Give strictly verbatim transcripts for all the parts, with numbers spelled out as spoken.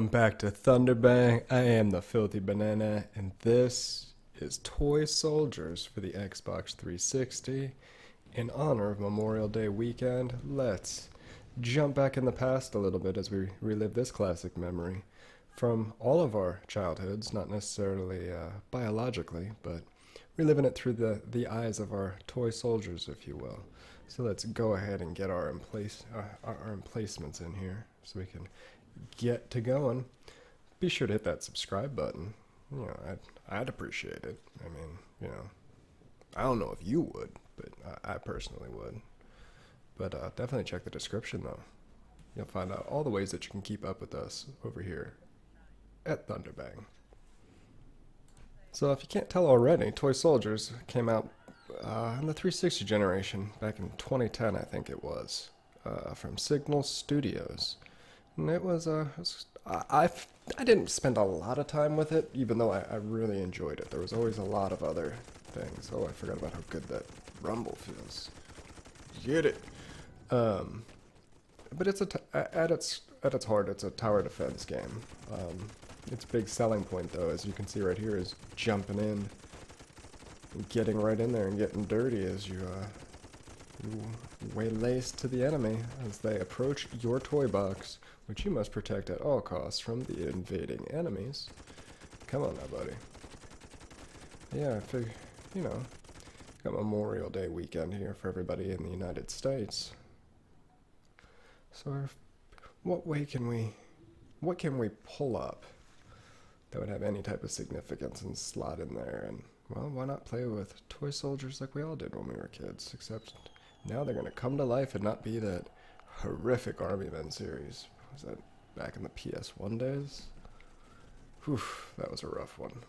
welcome back to Thunderbang. I am the Filthy Banana, and this is Toy Soldiers for the Xbox three sixty. In honor of Memorial Day weekend, let's jump back in the past a little bit as we relive this classic memory from all of our childhoods, not necessarily uh, biologically, but reliving it through the, the eyes of our toy soldiers, if you will. So let's go ahead and get our, emplace, uh, our, our emplacements in here so we can get to going. Be sure to hit that subscribe button. You know, I'd, I'd appreciate it. I mean, you know, I don't know if you would, but I, I personally would. But uh, definitely check the description, though. You'll find out all the ways that you can keep up with us over here at Thunderbang. So if you can't tell already, Toy Soldiers came out uh, in the three sixty generation back in twenty ten, I think it was, uh, from Signal Studios. And it was, uh, I, I, I didn't spend a lot of time with it, even though I, I really enjoyed it. There was always a lot of other things. Oh, I forgot about how good that rumble feels. Get it. Um, but it's a t at its at its heart, it's a tower defense game. Um, its big selling point, though, as you can see right here, is jumping in and getting right in there and getting dirty as you, uh, you waylace to the enemy as they approach your toy box, which you must protect at all costs from the invading enemies. Come on now, buddy. Yeah, I figure, you know, got Memorial Day weekend here for everybody in the United States. So if, what way can we, what can we pull up that would have any type of significance and slot in there? And, well, why not play with toy soldiers like we all did when we were kids, except now they're going to come to life and not be that horrific Army Men series. Was that back in the P S one days? Whew, that was a rough one.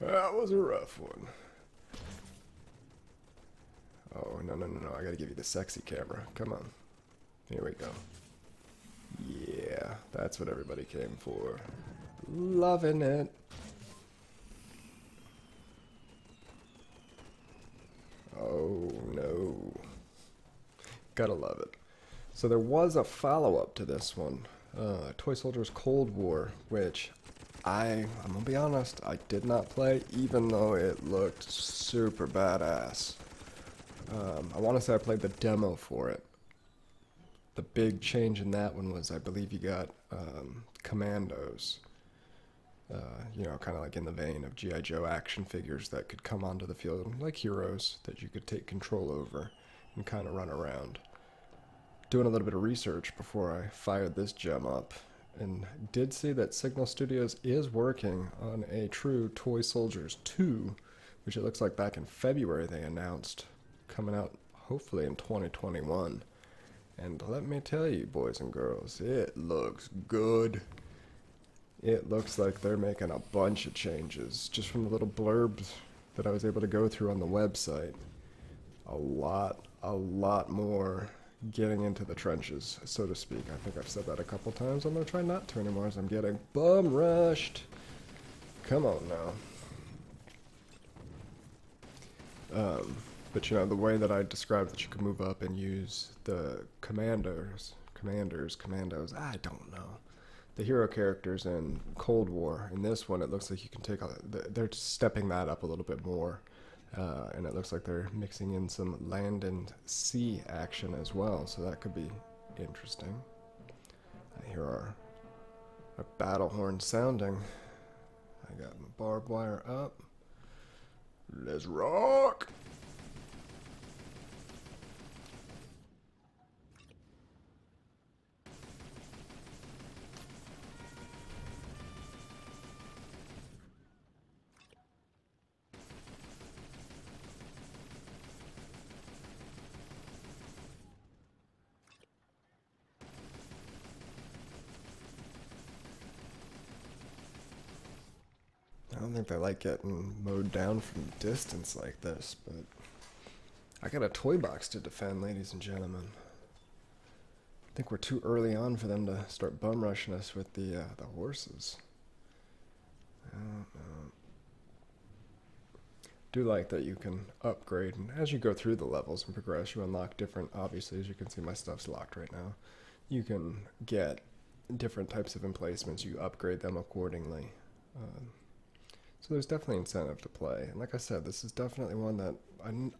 That was a rough one. Oh, no, no, no, no. I gotta give you the sexy camera. Come on. Here we go. Yeah, that's what everybody came for. Loving it. Oh, no. Gotta love it. So there was a follow-up to this one, uh, Toy Soldiers Cold War, which I, I'm gonna be honest, I did not play, even though it looked super badass. Um, I want to say I played the demo for it. The big change in that one was, I believe you got um, commandos. Uh, you know, kind of like in the vein of G I Joe action figures that could come onto the field, like heroes, that you could take control over and kind of run around. Doing a little bit of research before I fired this gem up, and did see that Signal Studios is working on a true Toy Soldiers two, which it looks like back in February they announced, coming out hopefully in twenty twenty-one. And let me tell you, boys and girls, it looks good. It looks like they're making a bunch of changes. Just from the little blurbs that I was able to go through on the website, a lot, a lot more getting into the trenches, so to speak. I think I've said that a couple times. I'm going to try not to anymore as I'm getting bum rushed. Come on now. Um, but, you know, the way that I described that you could move up and use the commanders, commanders, commandos, I don't know. The hero characters in Cold War. In this one, it looks like you can take, a, they're stepping that up a little bit more. Uh, and it looks like they're mixing in some land and sea action as well, so that could be interesting. I hear our, our battle horn sounding. I got my barbed wire up. Let's rock! I don't think they like getting mowed down from distance like this, but I got a toy box to defend, ladies and gentlemen. I think we're too early on for them to start bum rushing us with the uh, the horses. I don't know. Do like that you can upgrade, and as you go through the levels and progress, you unlock different. Obviously, as you can see, my stuff's locked right now. You can get different types of emplacements, you upgrade them accordingly. Uh, so there's definitely incentive to play. And like I said, this is definitely one that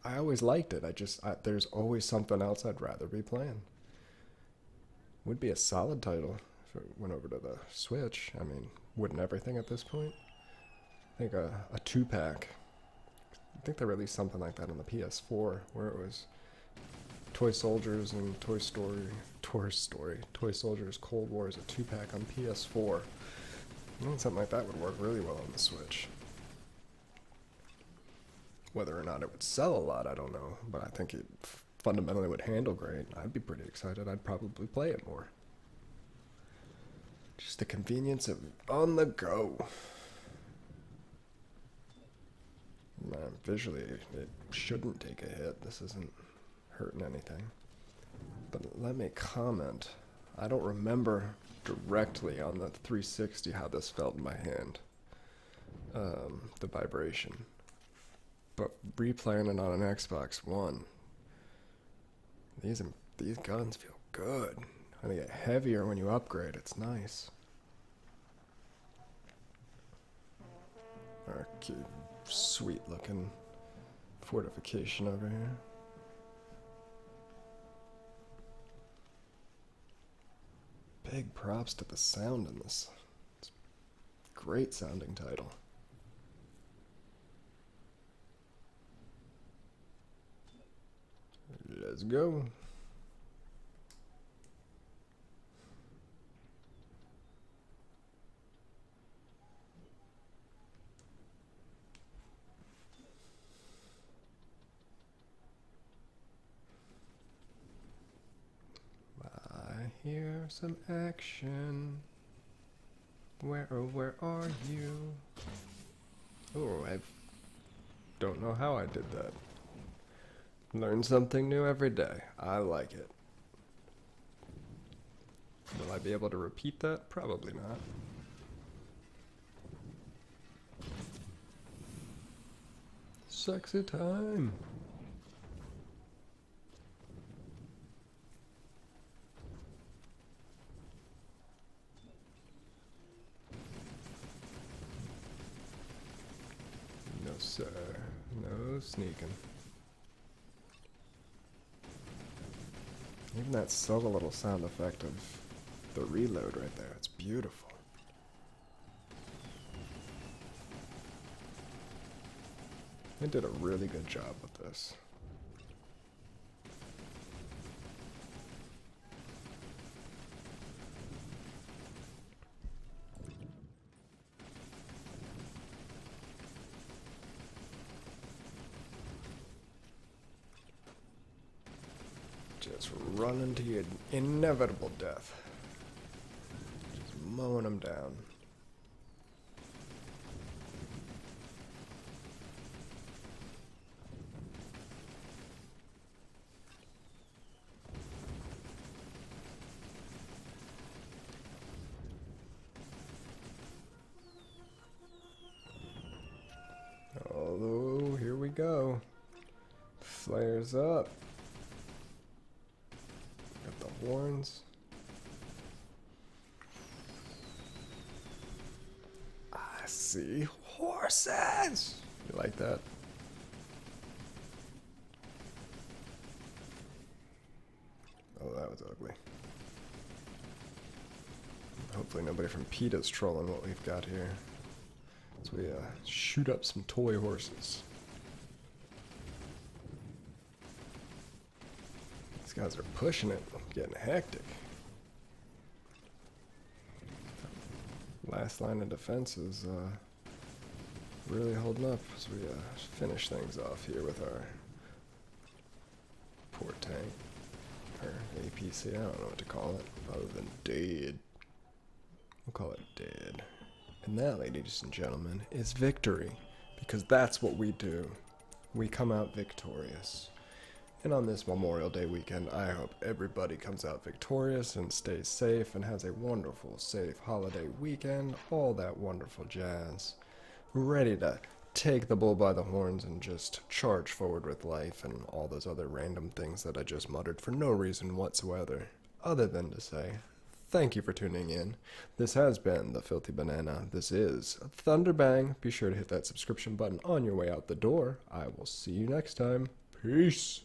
I, I always liked it. I just, I, there's always something else I'd rather be playing. Would be a solid title if it went over to the Switch. I mean, wouldn't everything at this point? I think a, a two-pack. I think they released something like that on the P S four, where it was Toy Soldiers and Toy Story, Toy Story, Toy Soldiers Cold War is a two-pack on P S four. I think something like that would work really well on the Switch. Whether or not it would sell a lot, I don't know, but I think it fundamentally would handle great. I'd be pretty excited. I'd probably play it more. Just the convenience of on the go. Man, visually, it shouldn't take a hit. This isn't hurting anything. But let me comment. I don't remember directly on the three sixty how this felt in my hand. Um, the vibration. But replaying it on an Xbox One, these, these guns feel good. And they get heavier when you upgrade. It's nice. Our cute, sweet looking fortification over here. Big props to the sound in this. It's a great sounding title. Let's go. Hear some action. Where oh where are you? Oh, I don't know how I did that. Learn something new every day. I like it. Will I be able to repeat that? Probably not. Sexy time. Sir, no sneaking. Even that subtle little sound effect of the reload right there, it's beautiful. They did a really good job with this. Just run into your inevitable death. Just mowing them down. Although, here we go. Flares up. Horns. I see horses. You like that? Oh, that was ugly. Hopefully nobody from PETA's trolling what we've got here. So we uh, shoot up some toy horses. Guys are pushing it. I'm getting hectic. Last line of defense is uh, really holding up as we uh, finish things off here with our poor tank, or A P C. I don't know what to call it other than dead. We'll call it dead. And that, ladies and gentlemen, is victory, because that's what we do. We come out victorious. And on this Memorial Day weekend, I hope everybody comes out victorious and stays safe and has a wonderful, safe holiday weekend, all that wonderful jazz. Ready to take the bull by the horns and just charge forward with life and all those other random things that I just muttered for no reason whatsoever, other than to say Thank you for tuning in. This has been The Filthy Banana. This is Thunderbang. Be sure to hit that subscription button on your way out the door. I will see you next time. Peace.